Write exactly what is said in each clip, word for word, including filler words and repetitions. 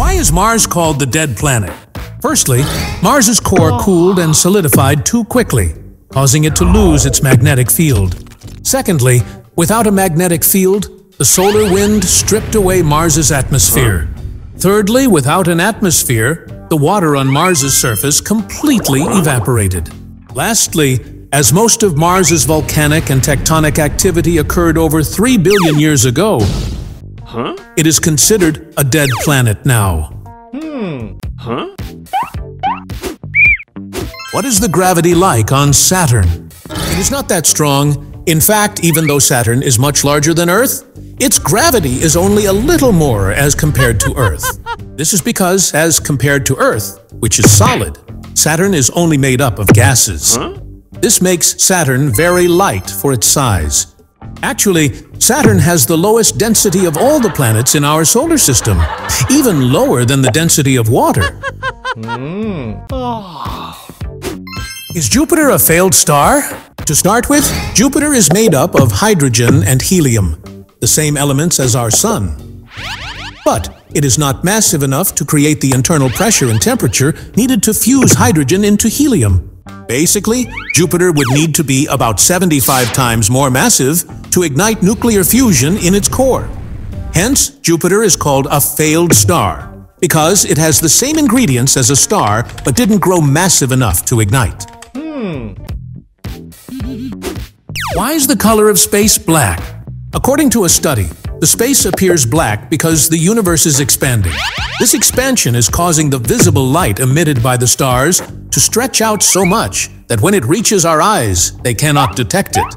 Why is Mars called the dead planet? Firstly, Mars's core cooled and solidified too quickly, causing it to lose its magnetic field. Secondly, without a magnetic field, the solar wind stripped away Mars's atmosphere. Thirdly, without an atmosphere, the water on Mars's surface completely evaporated. Lastly, as most of Mars's volcanic and tectonic activity occurred over three billion years ago, huh? It is considered a dead planet now. Hmm. Huh? What is the gravity like on Saturn? It is not that strong. In fact, even though Saturn is much larger than Earth, its gravity is only a little more as compared to Earth. This is because, as compared to Earth, which is solid, Saturn is only made up of gases. Huh? This makes Saturn very light for its size. Actually, Saturn has the lowest density of all the planets in our solar system, even lower than the density of water. Mm. Oh. Is Jupiter a failed star? To start with, Jupiter is made up of hydrogen and helium, the same elements as our Sun. But it is not massive enough to create the internal pressure and temperature needed to fuse hydrogen into helium. Basically, Jupiter would need to be about seventy-five times more massive to ignite nuclear fusion in its core. Hence, Jupiter is called a failed star, because it has the same ingredients as a star but didn't grow massive enough to ignite. Hmm. Why is the color of space black? According to a study, the space appears black because the universe is expanding. This expansion is causing the visible light emitted by the stars to stretch out so much that when it reaches our eyes, they cannot detect it.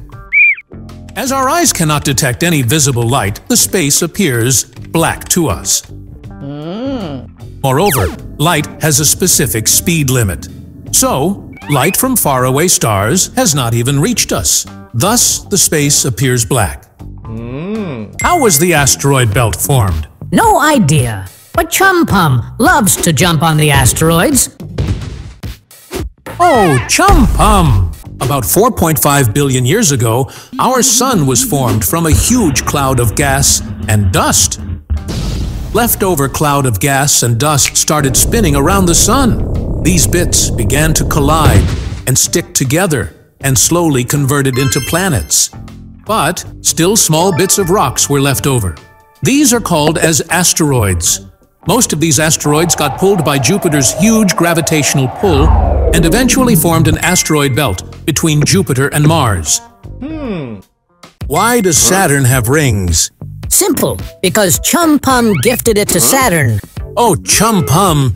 As our eyes cannot detect any visible light, the space appears black to us. Mm. Moreover, light has a specific speed limit. So, light from faraway stars has not even reached us. Thus, the space appears black. Mm. How was the asteroid belt formed? No idea, but Chum-Pum loves to jump on the asteroids. Oh, Chum-Pum! About four point five billion years ago, our Sun was formed from a huge cloud of gas and dust. Leftover cloud of gas and dust started spinning around the Sun. These bits began to collide and stick together and slowly converted into planets. But still small bits of rocks were left over. These are called as asteroids. Most of these asteroids got pulled by Jupiter's huge gravitational pull and eventually formed an asteroid belt between Jupiter and Mars. Hmm. Why does Saturn have rings? Simple, because Chum-Pum gifted it to Saturn. Oh, Chum-Pum!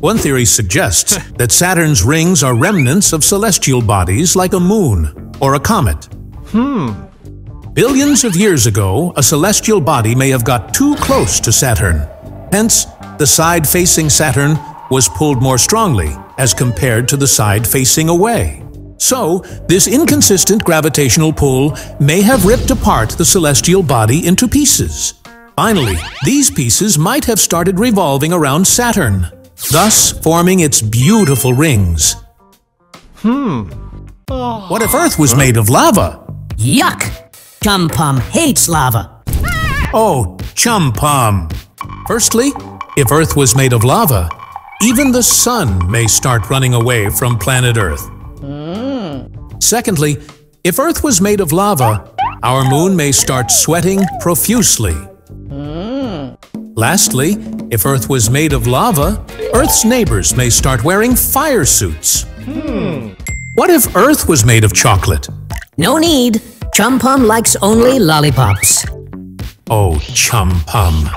One theory suggests that Saturn's rings are remnants of celestial bodies like a moon or a comet. Hmm. Billions of years ago, a celestial body may have got too close to Saturn. Hence, the side facing Saturn was pulled more strongly as compared to the side facing away. So, this inconsistent gravitational pull may have ripped apart the celestial body into pieces. Finally, these pieces might have started revolving around Saturn, thus forming its beautiful rings. Hmm. Oh. What if Earth was made of lava? Yuck! Chum-Pum hates lava. Oh, Chum-Pum! Firstly, if Earth was made of lava, even the Sun may start running away from planet Earth. Mm. Secondly, if Earth was made of lava, our moon may start sweating profusely. Mm. Lastly, if Earth was made of lava, Earth's neighbors may start wearing fire suits. Mm. What if Earth was made of chocolate? No need. Chum-Pum likes only lollipops. Oh, Chum-Pum.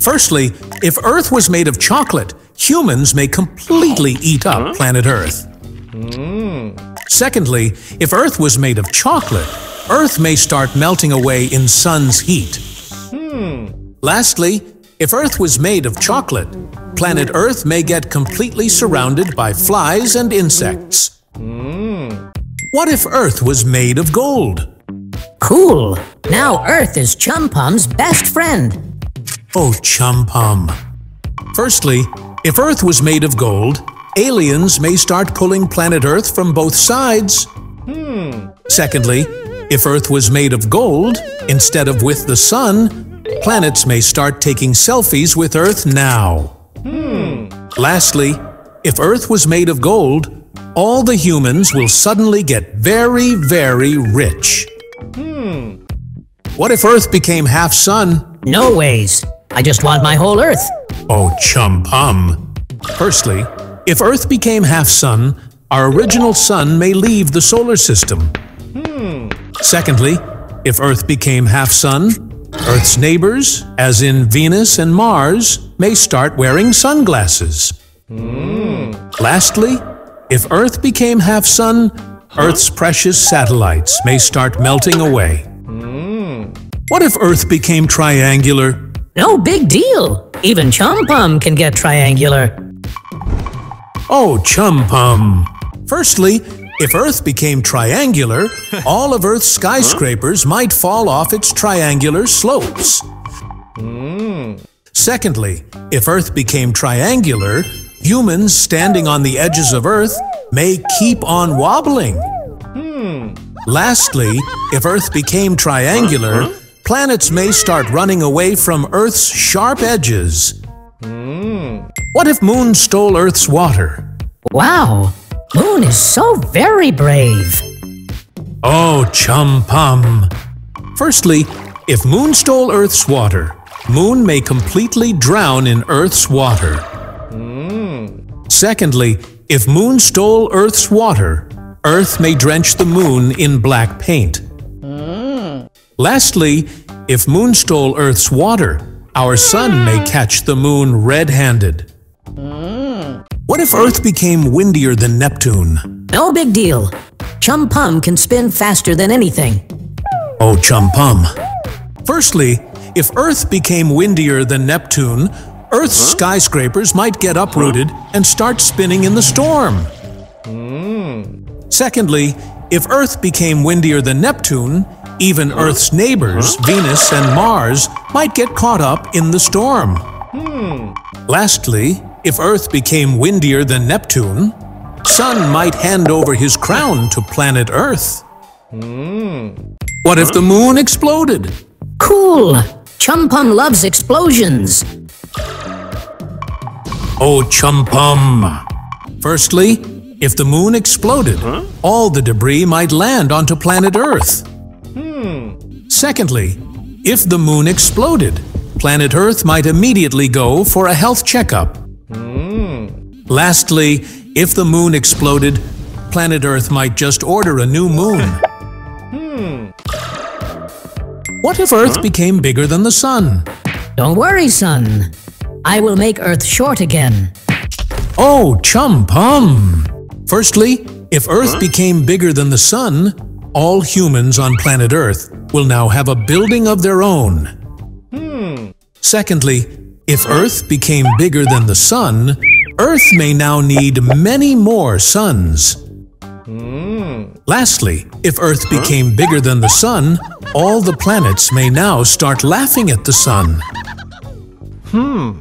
Firstly, if Earth was made of chocolate, humans may completely eat up huh? planet Earth. Mm. Secondly, if Earth was made of chocolate, Earth may start melting away in Sun's heat. Mm. Lastly, if Earth was made of chocolate, planet Earth may get completely surrounded by flies and insects. Mm. What if Earth was made of gold? Cool! Now Earth is Chum-Pum's best friend. Oh, Chum-Pum. Firstly, if Earth was made of gold, aliens may start pulling planet Earth from both sides. Hmm. Secondly, if Earth was made of gold, instead of with the Sun, planets may start taking selfies with Earth now. Hmm. Lastly, if Earth was made of gold, all the humans will suddenly get very, very rich. Hmm. What if Earth became half sun? No ways. I just want my whole Earth. Oh, Chum-Pum. Firstly, if Earth became half sun, our original sun may leave the solar system. Hmm. Secondly, if Earth became half sun, Earth's neighbors, as in Venus and Mars, may start wearing sunglasses. Hmm. Lastly, if Earth became half sun, huh? Earth's precious satellites may start melting away. Hmm. What if Earth became triangular? No big deal. Even Chum-Pum can get triangular. Oh, Chum-Pum. Firstly, if Earth became triangular, all of Earth's skyscrapers huh? might fall off its triangular slopes. Mm. Secondly, if Earth became triangular, humans standing on the edges of Earth may keep on wobbling. Mm. Lastly, if Earth became triangular, huh? planets may start running away from Earth's sharp edges. Mm. What if Moon stole Earth's water? Wow! Moon is so very brave. Oh, Chum-Pum. Firstly, if Moon stole Earth's water, Moon may completely drown in Earth's water. Mm. Secondly, if Moon stole Earth's water, Earth may drench the Moon in black paint. Mm. Lastly, if Moon stole Earth's water, our Sun may catch the Moon red-handed. Mm. What if Earth became windier than Neptune? No big deal. Chum-Pum can spin faster than anything. Oh, Chum-Pum. Firstly, if Earth became windier than Neptune, Earth's huh? skyscrapers might get uprooted and start spinning in the storm. Mm. Secondly, if Earth became windier than Neptune, even huh? Earth's neighbors, huh? Venus and Mars, might get caught up in the storm. Mm. Lastly, if Earth became windier than Neptune, Sun might hand over his crown to planet Earth. Mm. What if the Moon exploded? Cool! Chum-Pum loves explosions! Oh, Chum-Pum! Firstly, if the Moon exploded, huh? all the debris might land onto planet Earth. Hmm. Secondly, if the Moon exploded, planet Earth might immediately go for a health checkup. Mm. Lastly, if the Moon exploded, planet Earth might just order a new moon. Hmm. What if Earth huh? became bigger than the Sun? Don't worry, Sun. I will make Earth short again. Oh, Chum-Pum! Firstly, if Earth huh? became bigger than the Sun, all humans on planet Earth will now have a building of their own. Hmm. Secondly, if Earth became bigger than the Sun, Earth may now need many more suns. Mm. Lastly, if Earth became bigger than the Sun, all the planets may now start laughing at the Sun. Hmm.